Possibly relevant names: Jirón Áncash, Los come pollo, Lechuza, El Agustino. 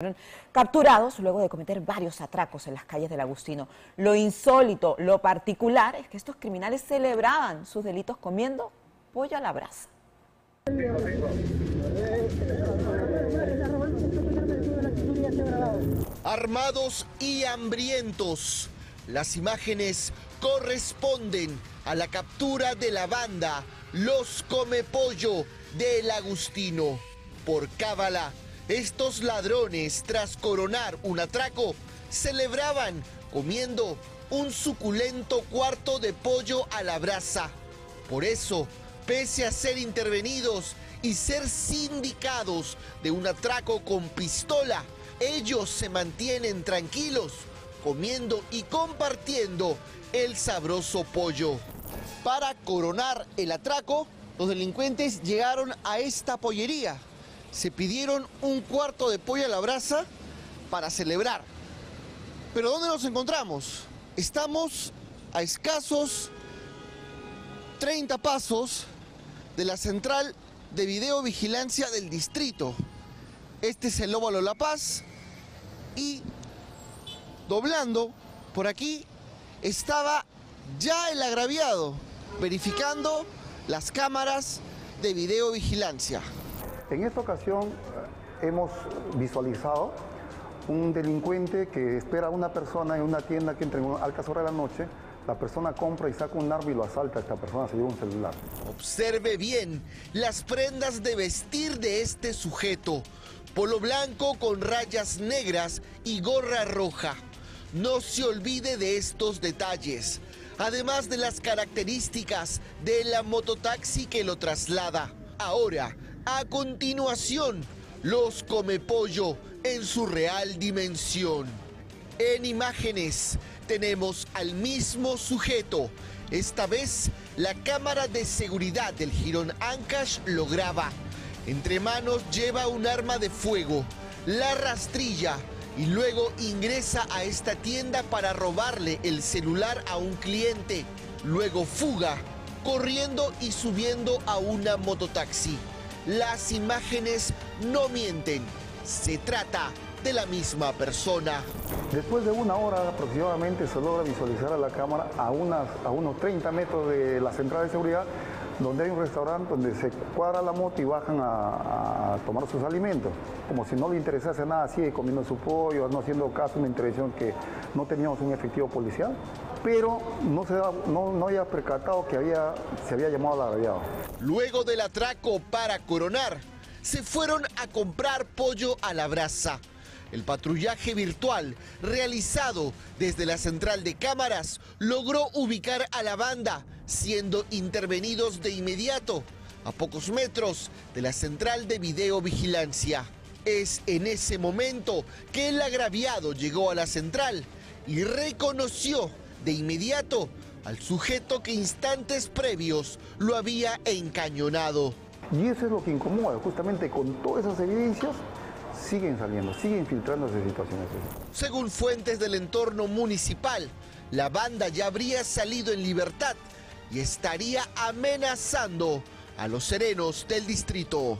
Fueron capturados luego de cometer varios atracos en las calles del Agustino. Lo insólito, lo particular, es que estos criminales celebraban sus delitos comiendo pollo a la brasa. Armados y hambrientos, las imágenes corresponden a la captura de la banda Los Come Pollo del Agustino. Por cábala, estos ladrones, tras coronar un atraco, celebraban comiendo un suculento cuarto de pollo a la brasa. Por eso, pese a ser intervenidos y ser sindicados de un atraco con pistola, ellos se mantienen tranquilos, comiendo y compartiendo el sabroso pollo. Para coronar el atraco, los delincuentes llegaron a esta pollería. Se pidieron un cuarto de pollo a la brasa para celebrar. Pero ¿dónde nos encontramos? Estamos a escasos 30 pasos de la central de videovigilancia del distrito. Este es el óvalo La Paz y doblando por aquí estaba ya el agraviado verificando las cámaras de videovigilancia. En esta ocasión hemos visualizado un delincuente que espera a una persona en una tienda que entra en altas horas de la noche. La persona compra y saca un arma y lo asalta. Esta persona se lleva un celular. Observe bien las prendas de vestir de este sujeto. Polo blanco con rayas negras y gorra roja. No se olvide de estos detalles. Además de las características de la mototaxi que lo traslada. Ahora, a continuación, Los Come Pollo en su real dimensión. En imágenes tenemos al mismo sujeto. Esta vez la cámara de seguridad del Jirón Áncash lo graba. Entre manos lleva un arma de fuego, la rastrilla y luego ingresa a esta tienda para robarle el celular a un cliente. Luego fuga, corriendo y subiendo a una mototaxi. Las imágenes no mienten, se trata de la misma persona. Después de una hora aproximadamente se logra visualizar a la cámara a unos 30 metros de la central de seguridad, donde hay un restaurante donde se cuadra la moto y bajan a tomar sus alimentos. Como si no le interesase nada, sigue comiendo su pollo, no haciendo caso a una intervención que no teníamos un efectivo policial, pero no había percatado que se había llamado al agraviado. Luego del atraco para coronar, se fueron a comprar pollo a la brasa. El patrullaje virtual realizado desde la central de cámaras logró ubicar a la banda, siendo intervenidos de inmediato a pocos metros de la central de videovigilancia. Es en ese momento que el agraviado llegó a la central y reconoció de inmediato al sujeto que instantes previos lo había encañonado. Y eso es lo que incomoda, justamente con todas esas evidencias siguen saliendo, siguen filtrándose situaciones. Según fuentes del entorno municipal, la banda ya habría salido en libertad y estaría amenazando a los serenos del distrito.